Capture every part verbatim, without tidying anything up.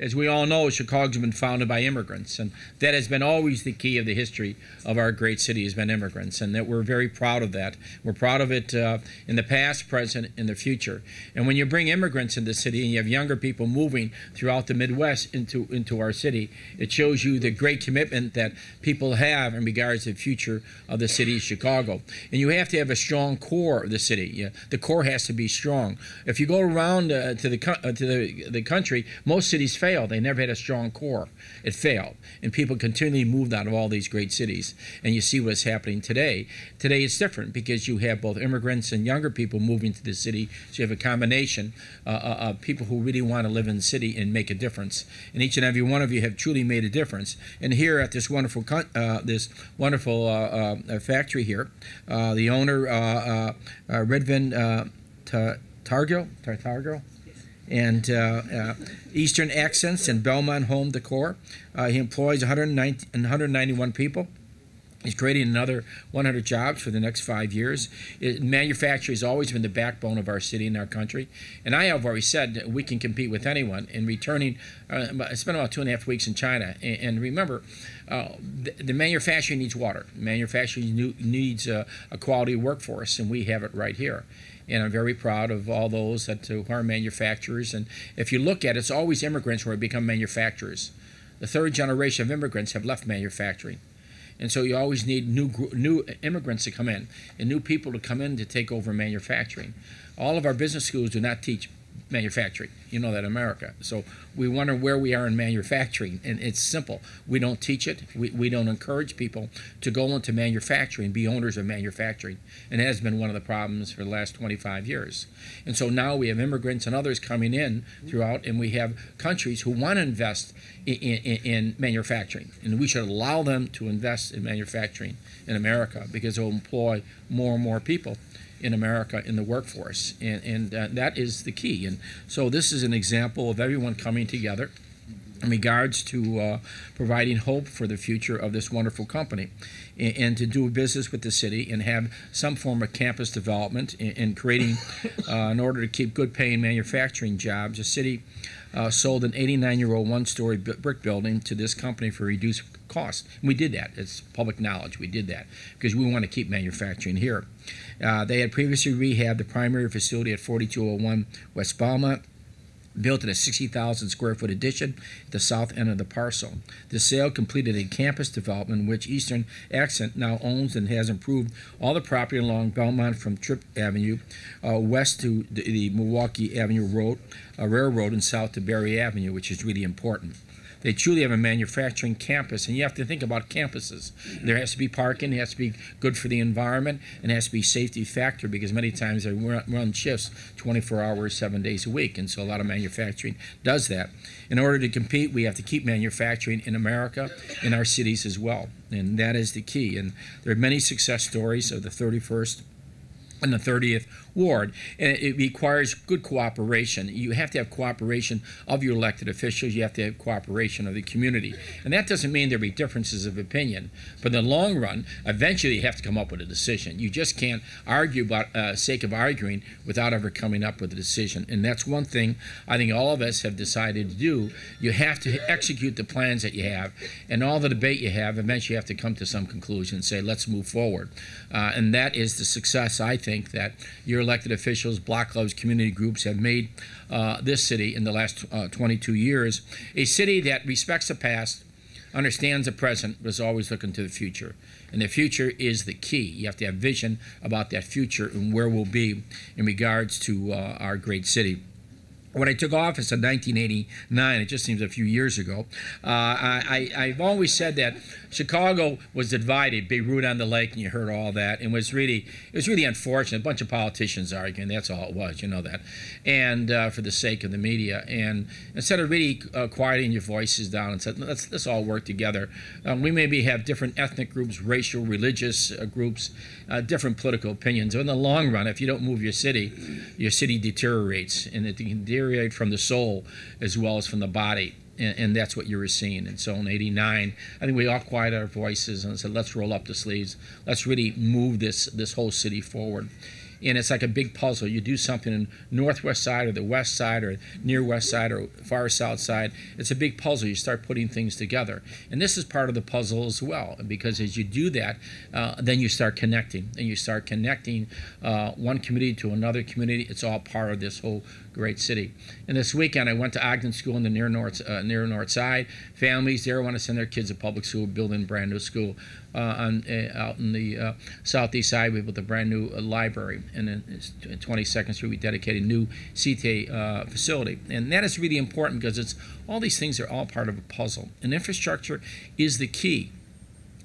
As we all know, Chicago's been founded by immigrants, and that has been always the key of the history of our great city has been immigrants, and that we're very proud of that. We're proud of it uh, in the past, present, and the future. And when you bring immigrants into the city and you have younger people moving throughout the Midwest into, into our city, it shows you the great commitment that people have in regards to the future of the city of Chicago. And you have to have a strong core of the city. Yeah, the core has to be strong. If you go around uh, to, the, uh, to the, the country, most cities fail. They never had a strong core. It failed. And people continually moved out of all these great cities. And you see what's happening today. Today it's different because you have both immigrants and younger people moving to the city. So you have a combination uh, of people who really want to live in the city and make a difference. And each and every one of you have truly made a difference. And here at this wonderful uh, this wonderful uh, uh, factory here, uh, the owner, uh, uh, uh, Radvin uh, Targo, Tartargo, and uh, uh, Eastern Accents and Belmont Home Decor. Uh, he employs one hundred ninety-one people. He's creating another one hundred jobs for the next five years. It, manufacturing has always been the backbone of our city and our country. And I have already said that we can compete with anyone. In returning, uh, I spent about two and a half weeks in China. And, and remember, uh, the, the manufacturing needs water. Manufacturing new, needs uh, a quality workforce, and we have it right here. And I'm very proud of all those that who are manufacturers. And if you look at it, it's always immigrants who have become manufacturers. The third generation of immigrants have left manufacturing. And so you always need new, new immigrants to come in and new people to come in to take over manufacturing. All of our business schools do not teach manufacturing. You know that in America. So we wonder where we are in manufacturing, and it's simple. We don't teach it. We, we don't encourage people to go into manufacturing, be owners of manufacturing, and it has been one of the problems for the last twenty-five years. And so now we have immigrants and others coming in throughout, and we have countries who want to invest in, in, in manufacturing, and we should allow them to invest in manufacturing in America because it will employ more and more people in America in the workforce, and, and uh, that is the key. And so this is an example of everyone coming together in regards to uh, providing hope for the future of this wonderful company, and, and to do business with the city and have some form of campus development in, in creating, uh, in order to keep good paying manufacturing jobs. The city uh, sold an eighty-nine-year-old one-story brick building to this company for reduced cost. And we did that. It's public knowledge. We did that because we want to keep manufacturing here. Uh, they had previously rehabbed the primary facility at forty-two oh one West Belmont, built in a sixty thousand square foot addition at the south end of the parcel. The sale completed a campus development in which Eastern Accent now owns and has improved all the property along Belmont from Tripp Avenue uh, west to the, the Milwaukee Avenue Road, uh, Railroad, and south to Berry Avenue, which is really important. They truly have a manufacturing campus, and you have to think about campuses. There has to be parking, it has to be good for the environment, and it has to be a safety factor because many times they run shifts twenty-four hours, seven days a week, and so a lot of manufacturing does that. In order to compete, we have to keep manufacturing in America, in our cities as well, and that is the key. And there are many success stories of the thirty-first in the thirtieth ward, and it requires good cooperation. You have to have cooperation of your elected officials. You have to have cooperation of the community, and that doesn't mean there'll be differences of opinion, but in the long run, eventually you have to come up with a decision. You just can't argue about uh, sake of arguing without ever coming up with a decision, and that's one thing I think all of us have decided to do. You have to execute the plans that you have, and all the debate you have, eventually you have to come to some conclusion and say, let's move forward, uh, and that is the success, I think, think that your elected officials, block clubs, community groups have made uh, this city in the last uh, twenty-two years a city that respects the past, understands the present, but is always looking to the future. And the future is the key. You have to have vision about that future and where we'll be in regards to uh, our great city. When I took office in nineteen eighty-nine, it just seems a few years ago, uh, I, I've always said that Chicago was divided, Beirut on the lake, and you heard all that, and was really, it was really unfortunate. A bunch of politicians arguing, that's all it was, you know that, and uh, for the sake of the media. And instead of really uh, quieting your voices down and said, let's, let's all work together. Um, we maybe have different ethnic groups, racial, religious uh, groups, uh, different political opinions. In the long run, if you don't move your city, your city deteriorates, and it can deteriorate from the soul as well as from the body, and, and that's what you were seeing. And so in eighty-nine, I think we all quieted our voices and said, let's roll up the sleeves, let's really move this this whole city forward. and it's like a big puzzle. You do something in northwest side or the west side or near west side or far south side. It's a big puzzle. You start putting things together, and this is part of the puzzle as well, because as you do that, uh, then you start connecting, and you start connecting uh, one community to another community. It's all part of this whole great city. And this weekend I went to Ogden School in the near north uh, near north side. Families there want to send their kids to public school, building a brand new school. Uh, on, uh, out in the uh, southeast side, we built a brand new uh, library, and then twenty-second street we dedicated a new C T A uh, facility. And that is really important because it's all these things are all part of a puzzle, and infrastructure is the key.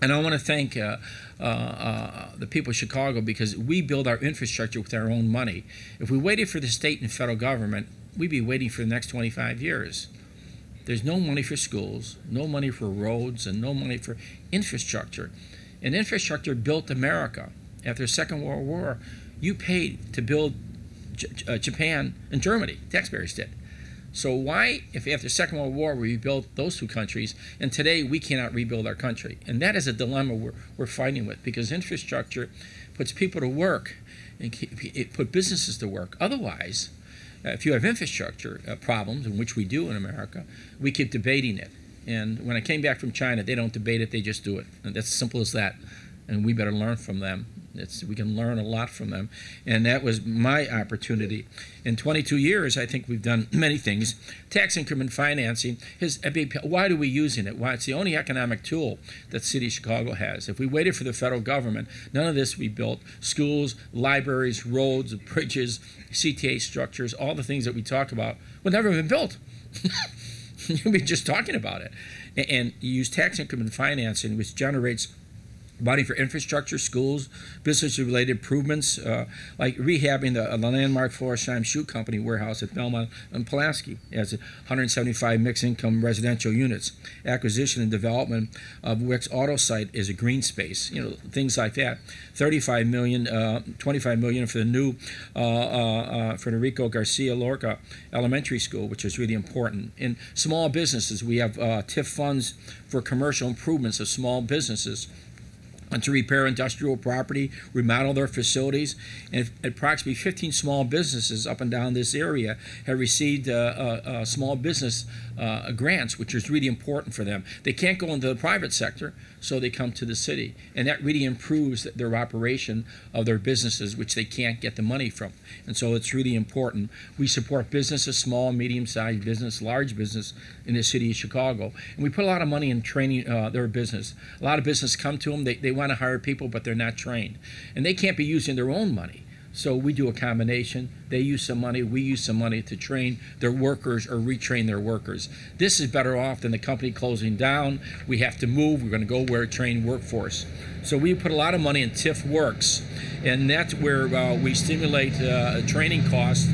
And I want to thank uh, uh, uh, the people of Chicago, because we build our infrastructure with our own money. If we waited for the state and federal government, we'd be waiting for the next twenty-five years. There's no money for schools, no money for roads, and no money for infrastructure. And infrastructure built America. After the Second World War, you paid to build J- uh, Japan and Germany. Taxpayers did. So why, if after the Second World War we rebuilt those two countries, and today we cannot rebuild our country? And that is a dilemma we're, we're fighting with, because infrastructure puts people to work and it put businesses to work. Otherwise, if you have infrastructure uh, problems, in which we do in America, we keep debating it. And when I came back from China, they don't debate it, they just do it. And that's as simple as that. And we better learn from them. It's, we can learn a lot from them. And that was my opportunity. In twenty-two years, I think we've done many things. Tax increment financing is a big, why do we using it? Why? It's the only economic tool that City of Chicago has. If we waited for the federal government, none of this we built. Schools, libraries, roads, bridges, C T A structures, all the things that we talk about would never have been built. You'd be just talking about it. And, and you use tax increment financing, which generates money for infrastructure, schools, business-related improvements, uh, like rehabbing the, the landmark Florsheim Shoe Company warehouse at Belmont and Pulaski as one hundred seventy-five mixed-income residential units. Acquisition and development of Wix Auto site as a green space, you know, things like that. thirty-five million dollars, uh, twenty-five million dollars for the new uh, uh, Federico Garcia Lorca Elementary School, which is really important. In small businesses, we have uh, T I F funds for commercial improvements of small businesses, and to repair industrial property, remodel their facilities. And approximately fifteen small businesses up and down this area have received uh, uh, uh, small business uh, grants, which is really important for them. They can't go into the private sector, so they come to the city. And that really improves their operation of their businesses, which they can't get the money from. And so it's really important. We support businesses, small, medium-sized business, large business in the city of Chicago. And we put a lot of money in training uh, their business. A lot of businesses come to them. They, they want to hire people, but they're not trained, and they can't be using their own money. So we do a combination. They use some money, we use some money to train their workers or retrain their workers. This is better off than the company closing down. We have to move. We're going to go where a trained workforce. So we put a lot of money in T I F works, and that's where uh, we stimulate uh, training costs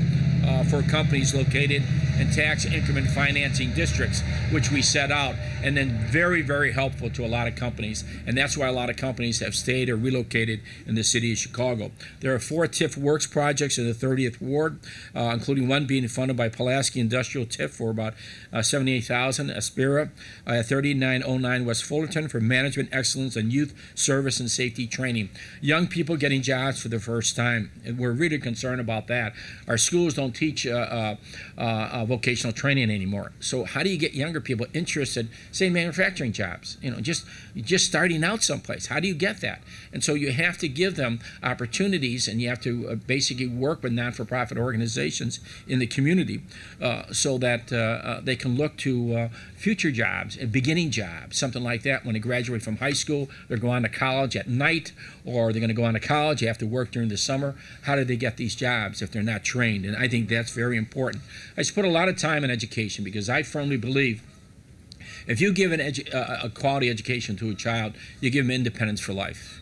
uh, for companies located in tax increment financing districts, which we set out, and then very, very helpful to a lot of companies. And that's why a lot of companies have stayed or relocated in the city of Chicago. There are four T I F Works projects in the thirtieth Ward, uh, including one being funded by Pulaski Industrial T I F for about uh, seventy-eight thousand dollars, Aspira, uh, thirty-nine oh nine West Fullerton for management excellence and youth service and safety training. Young people getting jobs for the first time, and we're really concerned about that. Our schools don't teach uh, uh, uh, vocational training anymore. So how do you get younger people interested, say, manufacturing jobs, you know, just just starting out someplace? How do you get that? And so you have to give them opportunities, and you have to basically work with non-for-profit organizations in the community uh, so that uh, uh, they can look to uh, future jobs, and beginning jobs, something like that. When they graduate from high school, they're going to college at night, or they're going to go on to college, you have to work during the summer. How do they get these jobs if they're not trained? And I think that's very important. I just put a lot A lot of time in education, because I firmly believe if you give an edu uh, a quality education to a child, you give them independence for life.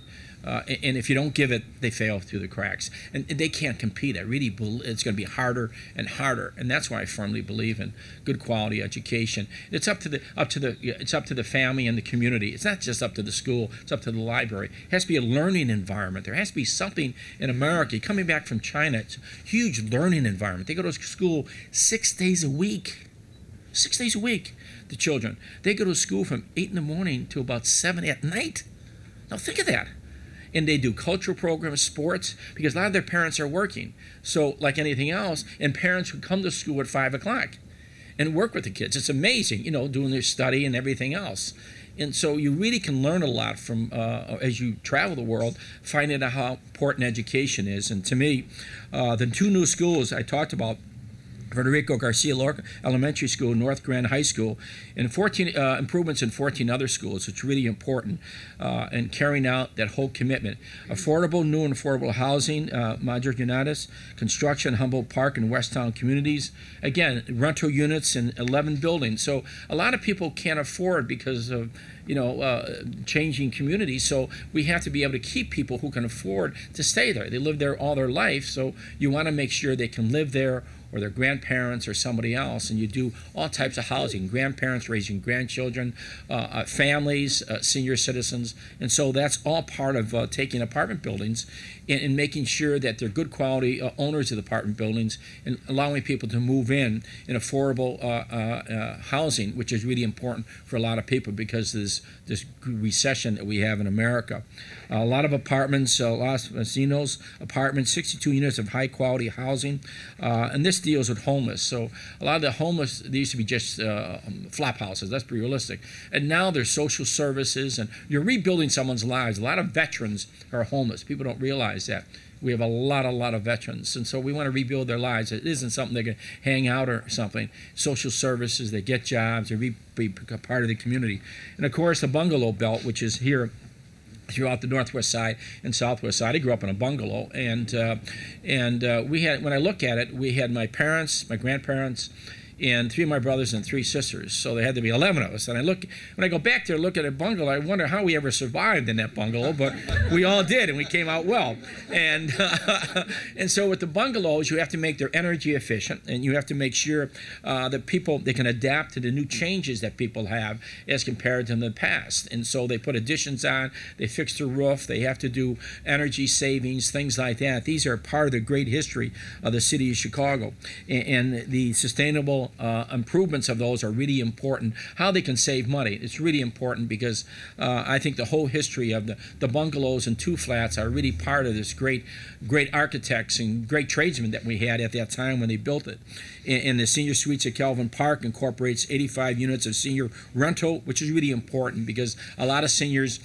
Uh, and, and if you don't give it, they fail through the cracks, and they can't compete. I really believe it's going to be harder and harder, and that's why I firmly believe in good quality education. It's up to the up to the it's up to the family and the community. It's not just up to the school. It's up to the library. It has to be a learning environment. There has to be something in America. Coming back from China, it's a huge learning environment. They go to school six days a week, six days a week. The children, they go to school from eight in the morning to about seven at night. Now think of that. and they do cultural programs, sports, because a lot of their parents are working. So like anything else, and parents who come to school at five o'clock and work with the kids. It's amazing, you know, doing their study and everything else. And so you really can learn a lot from, uh, as you travel the world, finding out how important education is. And to me, uh, the two new schools I talked about, Federico Garcia Lorca Elementary School, North Grand High School, and fourteen uh, improvements in fourteen other schools. It's really important uh, in carrying out that whole commitment. Affordable, new and affordable housing, uh, Madre Unitas, construction, Humboldt Park and West Town communities. Again, rental units in eleven buildings. So a lot of people can't afford because of, you know, uh, changing communities. So we have to be able to keep people who can afford to stay there. They live there all their life, so you want to make sure they can live there, or their grandparents or somebody else, and you do all types of housing, grandparents raising grandchildren, uh, uh, families, uh, senior citizens, and so that's all part of uh, taking apartment buildings and, and making sure that they're good quality uh, owners of the apartment buildings and allowing people to move in in affordable uh, uh, uh, housing, which is really important for a lot of people because of this, this recession that we have in America. Uh, a lot of apartments, uh, Los Casinos apartments, sixty-two units of high quality housing, uh, and this deals with homeless. So a lot of the homeless, they used to be just uh, flop houses. Let's be realistic. And now there's social services, and you're rebuilding someone's lives. A lot of veterans are homeless. People don't realize that. We have a lot, a lot of veterans, and so we want to rebuild their lives. It isn't something they can hang out or something. Social services, they get jobs, they re be part of the community. And, of course, the bungalow belt, which is here throughout the northwest side and southwest side. I grew up in a bungalow, and uh, and uh, we had, when I look at it, we had my parents, my grandparents, and three of my brothers and three sisters. So there had to be eleven of us. And I look, when I go back there, look at a bungalow, I wonder how we ever survived in that bungalow, but we all did, and we came out well. And uh, and so with the bungalows, you have to make their energy efficient, and you have to make sure uh, that people, they can adapt to the new changes that people have as compared to in the past. And so they put additions on, they fix the roof, they have to do energy savings, things like that. These are part of the great history of the city of Chicago, and, and the sustainable Uh, improvements of those are really important. How they can save money, it's really important, because uh, I think the whole history of the, the bungalows and two flats are really part of this great great architects and great tradesmen that we had at that time when they built it. And, and the senior suites at Kelvin Park incorporates eighty-five units of senior rental, which is really important because a lot of seniors,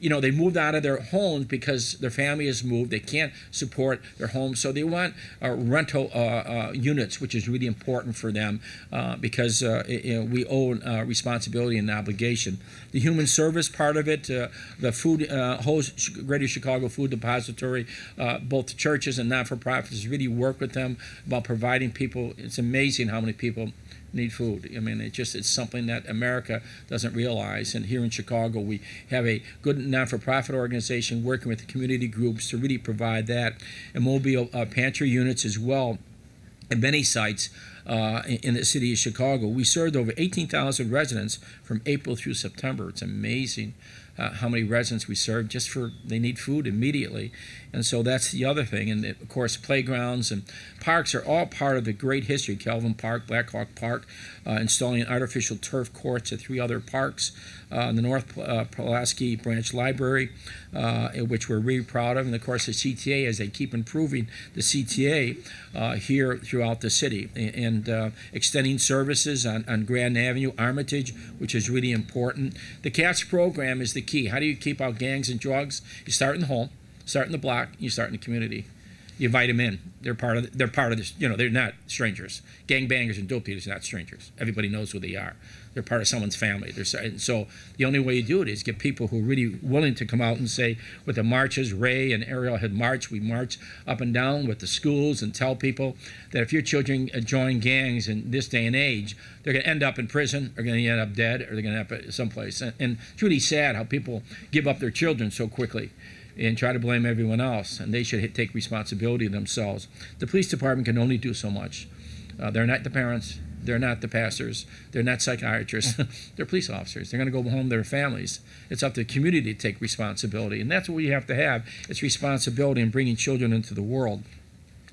you know, they moved out of their homes because their family has moved. They can't support their home, so they want uh, rental uh, uh, units, which is really important for them uh, because uh, it, you know, we owe uh, responsibility and obligation. The human service part of it, uh, the food uh, hosts, Greater Chicago Food Depository, uh, both churches and not-for-profits really work with them about providing people. It's amazing how many people need food. I mean, it just, it's something that America doesn't realize. And here in Chicago, we have a good non-for-profit organization working with the community groups to really provide that. And mobile uh, pantry units as well at many sites uh, in the city of Chicago. We served over eighteen thousand residents from April through September. It's amazing Uh, how many residents we serve just for, they need food immediately. And so that's the other thing. And of course, playgrounds and parks are all part of the great history. Kelvin Park, Blackhawk Park, uh, installing an artificial turf courts at three other parks. Uh, the North uh, Pulaski Branch Library, uh, which we're really proud of. And of course, the C T A, as they keep improving the C T A uh, here throughout the city. And uh, extending services on, on Grand Avenue, Armitage, which is really important. The CATS program is the key. How do you keep out gangs and drugs? You start in the home, start in the block, you start in the community. You invite them in. They're part of. The, they're part of this. You know, they're not strangers. Gangbangers and dope dealers are not strangers. Everybody knows who they are. They're part of someone's family. They're, and so the only way you do it is get people who are really willing to come out and say, with the marches, Ray and Ariel had marched. We marched up and down with the schools and tell people that if your children join gangs in this day and age, they're going to end up in prison, or going to end up dead, or they're going to end up someplace. And, and it's really sad how people give up their children so quickly and try to blame everyone else, and they should take responsibility themselves. The police department can only do so much. Uh, they're not the parents, they're not the pastors, they're not psychiatrists, they're police officers. They're gonna go home to their families. It's up to the community to take responsibility, and that's what we have to have. It's responsibility in bringing children into the world.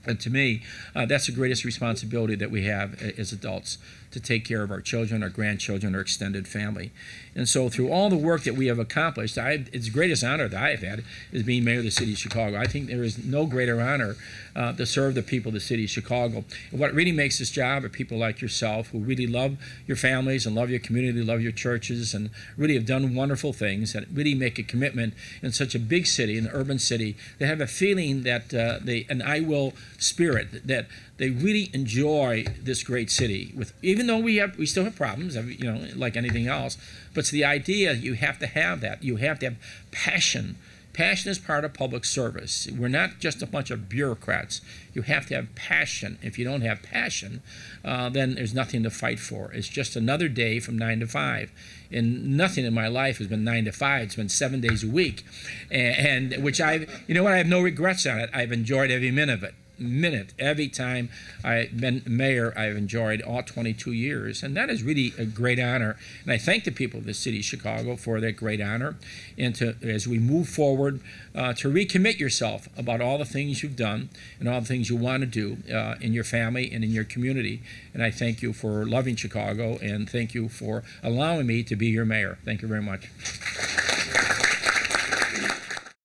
And to me, uh, that's the greatest responsibility that we have as adults, to take care of our children, our grandchildren, our extended family. And so through all the work that we have accomplished, I, it's the greatest honor that I have had is being mayor of the city of Chicago. I think there is no greater honor uh, to serve the people of the city of Chicago. And what really makes this job are people like yourself who really love your families and love your community, love your churches, and really have done wonderful things that really make a commitment in such a big city, an urban city. They have a feeling that uh, they, an I will spirit, that they really enjoy this great city. With even though we have, we still have problems, you know, like anything else. But it's the idea you have to have that. You have to have passion. Passion is part of public service. We're not just a bunch of bureaucrats. You have to have passion. If you don't have passion, uh, then there's nothing to fight for. It's just another day from nine to five. And nothing in my life has been nine to five. It's been seven days a week, and, and which I, you know what, I have no regrets on it. I've enjoyed every minute of it. minute every time I've been mayor. I've enjoyed all twenty-two years, and that is really a great honor, and I thank the people of the city of Chicago for that great honor. And to, as we move forward, uh, to recommit yourself about all the things you've done and all the things you want to do uh, in your family and in your community. And I thank you for loving Chicago, and thank you for allowing me to be your mayor. Thank you very much.